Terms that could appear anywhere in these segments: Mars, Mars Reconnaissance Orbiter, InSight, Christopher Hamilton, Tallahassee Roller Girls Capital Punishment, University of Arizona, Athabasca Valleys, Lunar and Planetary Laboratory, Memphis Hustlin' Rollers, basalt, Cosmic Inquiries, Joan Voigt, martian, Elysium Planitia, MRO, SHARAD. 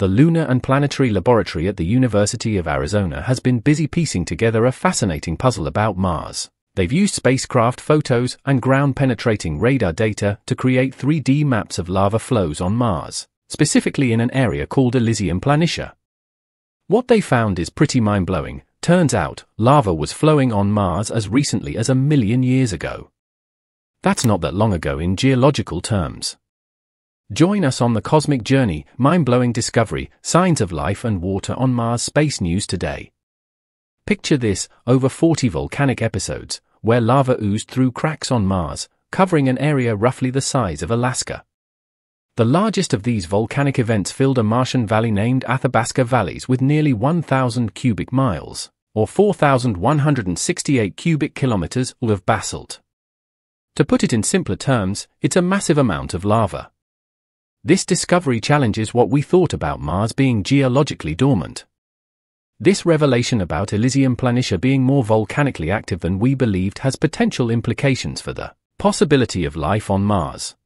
the Lunar and Planetary Laboratory at the University of Arizona has been busy piecing together a fascinating puzzle about Mars. They've used spacecraft photos and ground-penetrating radar data to create 3D maps of lava flows on Mars, specifically in an area called Elysium Planitia. What they found is pretty mind-blowing. Turns out, lava was flowing on Mars as recently as 1 million years ago. That's not that long ago in geological terms. Join us on the cosmic journey, mind-blowing discovery, signs of life and water on Mars. Space news today. Picture this, over 40 volcanic episodes, where lava oozed through cracks on Mars, covering an area roughly the size of Alaska. The largest of these volcanic events filled a Martian valley named Athabasca Valleys with nearly 1,000 cubic miles, or 4,168 cubic kilometers, of basalt. To put it in simpler terms, it's a massive amount of lava. This discovery challenges what we thought about Mars being geologically dormant. This revelation about Elysium Planitia being more volcanically active than we believed has potential implications for the possibility of life on Mars.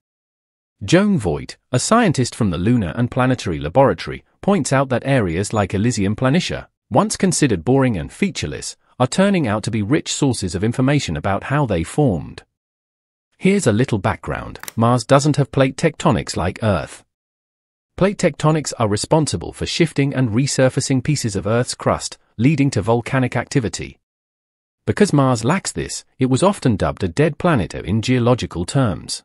Joan Voigt, a scientist from the Lunar and Planetary Laboratory, points out that areas like Elysium Planitia, once considered boring and featureless, are turning out to be rich sources of information about how they formed. Here's a little background. Mars doesn't have plate tectonics like Earth. Plate tectonics are responsible for shifting and resurfacing pieces of Earth's crust, leading to volcanic activity. Because Mars lacks this, it was often dubbed a dead planet in geological terms.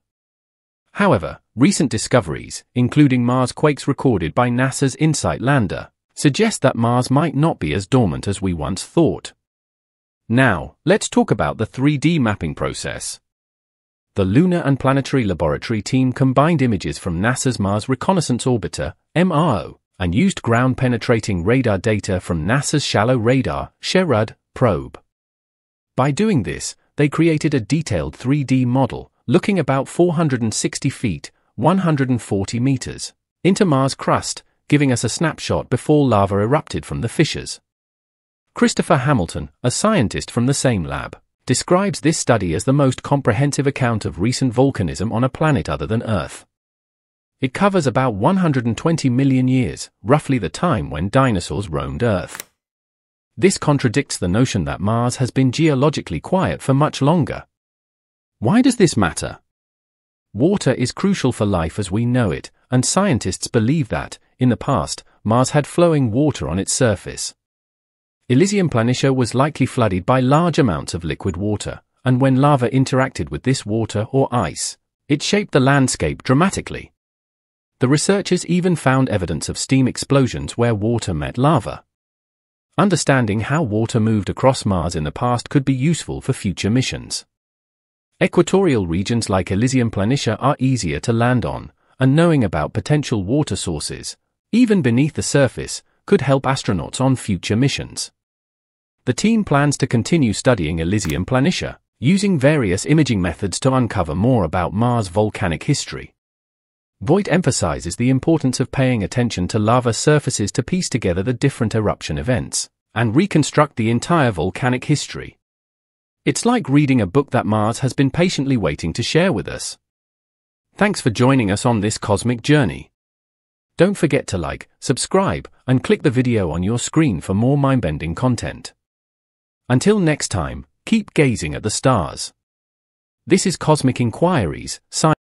However, recent discoveries, including Mars quakes recorded by NASA's InSight lander, suggest that Mars might not be as dormant as we once thought. Now, let's talk about the 3D mapping process. The Lunar and Planetary Laboratory team combined images from NASA's Mars Reconnaissance Orbiter, MRO, and used ground-penetrating radar data from NASA's Shallow Radar, SHARAD, probe. By doing this, they created a detailed 3D model, looking about 460 feet, 140 meters, into Mars' crust, giving us a snapshot before lava erupted from the fissures. Christopher Hamilton, a scientist from the same lab, describes this study as the most comprehensive account of recent volcanism on a planet other than Earth. It covers about 120 million years, roughly the time when dinosaurs roamed Earth. This contradicts the notion that Mars has been geologically quiet for much longer. Why does this matter? Water is crucial for life as we know it, and scientists believe that, in the past, Mars had flowing water on its surface. Elysium Planitia was likely flooded by large amounts of liquid water, and when lava interacted with this water or ice, it shaped the landscape dramatically. The researchers even found evidence of steam explosions where water met lava. Understanding how water moved across Mars in the past could be useful for future missions. Equatorial regions like Elysium Planitia are easier to land on, and knowing about potential water sources, even beneath the surface, could help astronauts on future missions. The team plans to continue studying Elysium Planitia, using various imaging methods to uncover more about Mars' volcanic history. Voigt emphasizes the importance of paying attention to lava surfaces to piece together the different eruption events and reconstruct the entire volcanic history. It's like reading a book that Mars has been patiently waiting to share with us. Thanks for joining us on this cosmic journey. Don't forget to like, subscribe, and click the video on your screen for more mind-bending content. Until next time, keep gazing at the stars. This is Cosmic Inquiries, signing off.